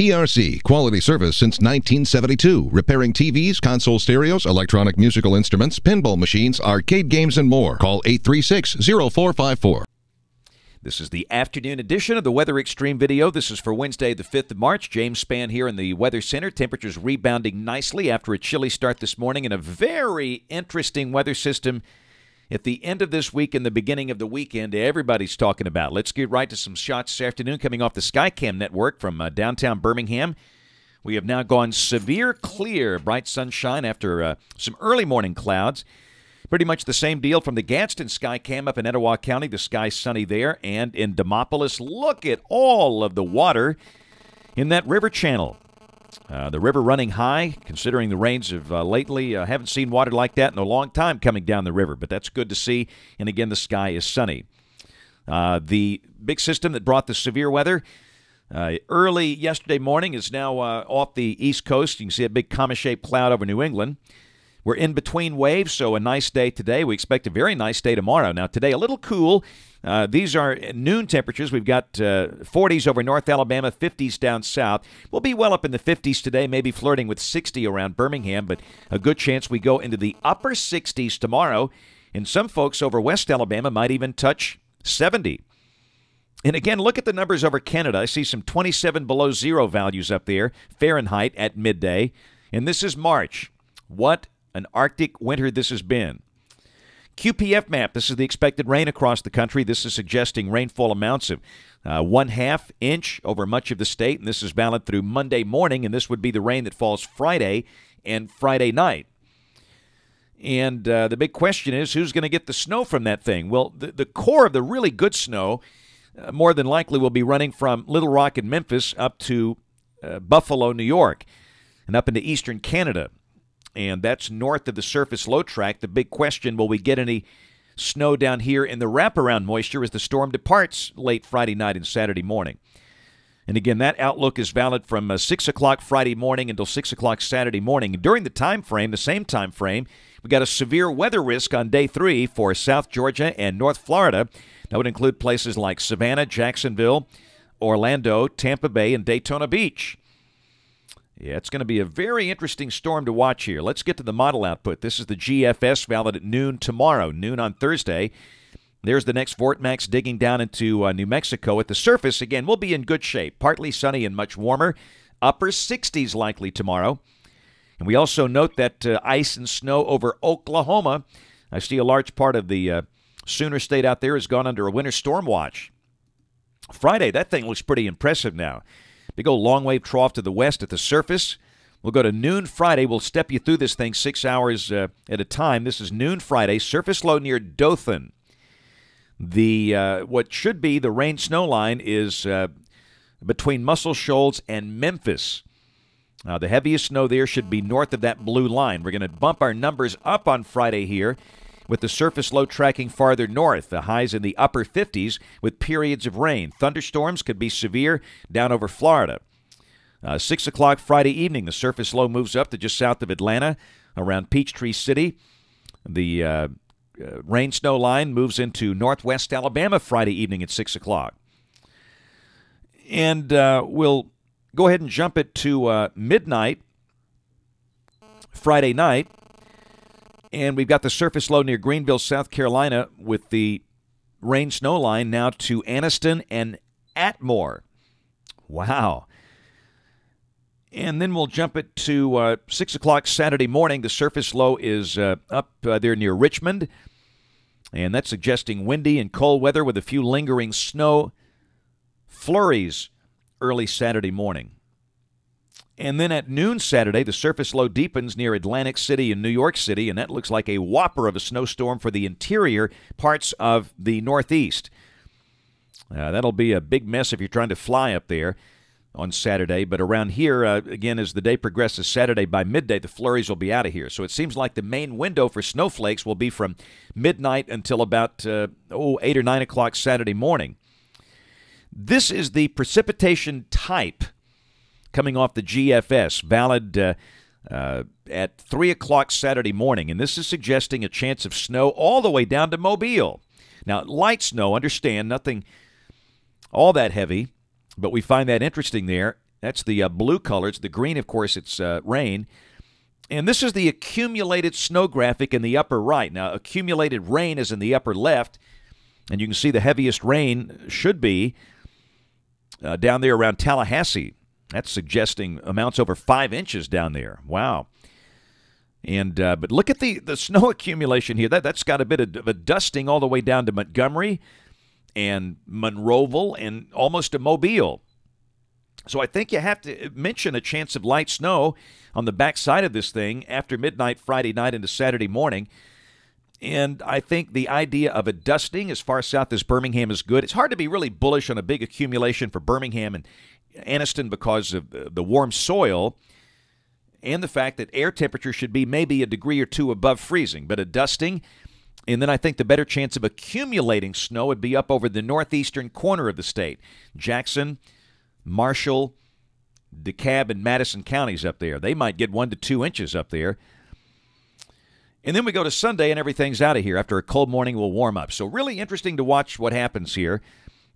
ERC, quality service since 1972, repairing TVs, console stereos, electronic musical instruments, pinball machines, arcade games, and more. Call 836-0454. This is the afternoon edition of the Weather Extreme video. This is for Wednesday, the 5th of March. James Spann here in the Weather Center. Temperatures rebounding nicely after a chilly start this morning and a very interesting weather system at the end of this week and the beginning of the weekend everybody's talking about. Let's get right to some shots this afternoon coming off the SkyCam Network from downtown Birmingham. We have now gone severe clear, bright sunshine after some early morning clouds. Pretty much the same deal from the Gadsden SkyCam up in Etowah County. The sky's sunny there. And in Demopolis, look at all of the water in that river channel. The river running high, considering the rains of lately. I haven't seen water like that in a long time coming down the river, but that's good to see. And again, the sky is sunny. The big system that brought the severe weather early yesterday morning is now off the east coast. You can see a big comet-shaped cloud over New England. We're in between waves, so a nice day today. We expect a very nice day tomorrow. Now, today, a little cool. These are noon temperatures. We've got 40s over North Alabama, 50s down south. We'll be well up in the 50s today, maybe flirting with 60 around Birmingham, but a good chance we go into the upper 60s tomorrow. And some folks over West Alabama might even touch 70. And again, look at the numbers over Canada. I see some 27 below zero values up there, Fahrenheit at midday. And this is March. What an Arctic winter this has been. QPF map, this is the expected rain across the country. This is suggesting rainfall amounts of 1/2 inch over much of the state, and this is valid through Monday morning, and this would be the rain that falls Friday and Friday night. And the big question is, who's going to get the snow from that thing? Well, the core of the really good snow more than likely will be running from Little Rock and Memphis up to Buffalo, New York, and up into Eastern Canada. And that's north of the surface low track. The big question, will we get any snow down here in the wraparound moisture as the storm departs late Friday night and Saturday morning? And again, that outlook is valid from 6 o'clock Friday morning until 6 o'clock Saturday morning. And during the time frame, the same time frame, we got a severe weather risk on day 3 for South Georgia and North Florida. That would include places like Savannah, Jacksonville, Orlando, Tampa Bay, and Daytona Beach. Yeah, it's going to be a very interesting storm to watch here. Let's get to the model output. This is the GFS valid at noon tomorrow, noon on Thursday. There's the next Vort Max digging down into New Mexico. At the surface, again, we'll be in good shape. Partly sunny and much warmer. Upper 60s likely tomorrow. And we also note that ice and snow over Oklahoma. I see a large part of the Sooner State out there has gone under a winter storm watch. Friday, that thing looks pretty impressive now. Big old long wave trough to the west at the surface. We'll go to noon Friday. We'll step you through this thing 6 hours at a time. This is noon Friday. Surface low near Dothan. The what should be the rain snow line is between Muscle Shoals and Memphis. The heaviest snow there should be north of that blue line. We're going to bump our numbers up on Friday here, with the surface low tracking farther north, the highs in the upper 50s with periods of rain. Thunderstorms could be severe down over Florida. 6 o'clock Friday evening, the surface low moves up to just south of Atlanta around Peachtree City. The rain-snow line moves into northwest Alabama Friday evening at 6 o'clock. And we'll go ahead and jump it to midnight Friday night. And we've got the surface low near Greenville, South Carolina, with the rain-snow line now to Anniston and Atmore. Wow. And then we'll jump it to 6 o'clock Saturday morning. The surface low is up there near Richmond. And that's suggesting windy and cold weather with a few lingering snow flurries early Saturday morning. And then at noon Saturday, the surface low deepens near Atlantic City and New York City, and that looks like a whopper of a snowstorm for the interior parts of the Northeast. That'll be a big mess if you're trying to fly up there on Saturday. But around here, again, as the day progresses Saturday, by midday, the flurries will be out of here. So it seems like the main window for snowflakes will be from midnight until about 8 or 9 o'clock Saturday morning. This is the precipitation type coming off the GFS, valid at 3 o'clock Saturday morning. And this is suggesting a chance of snow all the way down to Mobile. Now, light snow, understand, nothing all that heavy, but we find that interesting there. That's the blue color. It's the green, of course, it's rain. And this is the accumulated snow graphic in the upper right. Now, accumulated rain is in the upper left, and you can see the heaviest rain should be down there around Tallahassee. That's suggesting amounts over 5 inches down there. Wow. And but look at the snow accumulation here. That's got a bit of a dusting all the way down to Montgomery and Monroeville and almost to Mobile. So I think you have to mention a chance of light snow on the backside of this thing after midnight Friday night into Saturday morning. And I think the idea of a dusting as far south as Birmingham is good. It's hard to be really bullish on a big accumulation for Birmingham and Anniston because of the warm soil and the fact that air temperature should be maybe a degree or two above freezing. But a dusting, and then I think the better chance of accumulating snow would be up over the northeastern corner of the state. Jackson, Marshall, DeKalb, and Madison counties up there. They might get 1 to 2 inches up there. And then we go to Sunday, and everything's out of here. After a cold morning, we'll warm up. So really interesting to watch what happens here.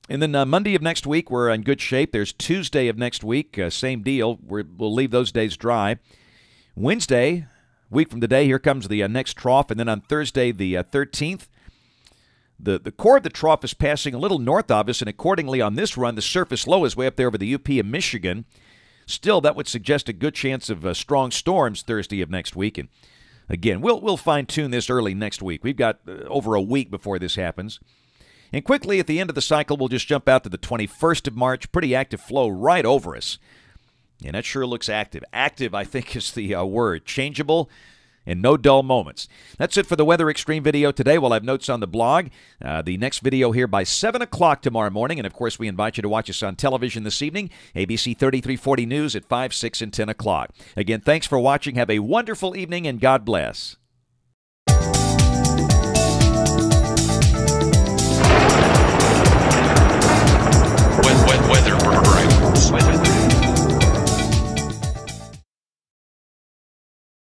And then Monday of next week, we're in good shape. There's Tuesday of next week, same deal. We'll leave those days dry. Wednesday, week from today, here comes the next trough. And then on Thursday, the 13th, the core of the trough is passing a little north of us, and accordingly on this run, the surface low is way up there over the UP and Michigan. Still, that would suggest a good chance of strong storms Thursday of next week. And again, we'll fine-tune this early next week. We've got over a week before this happens. And quickly, at the end of the cycle, we'll just jump out to the 21st of March. Pretty active flow right over us. And that sure looks active. Active, I think, is the word. Changeable. And no dull moments. That's it for the Weather Extreme video today. We'll have notes on the blog. The next video here by 7 o'clock tomorrow morning. And, of course, we invite you to watch us on television this evening. ABC 3340 News at 5, 6, and 10 o'clock. Again, thanks for watching. Have a wonderful evening, and God bless.